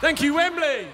Thank you, Wembley!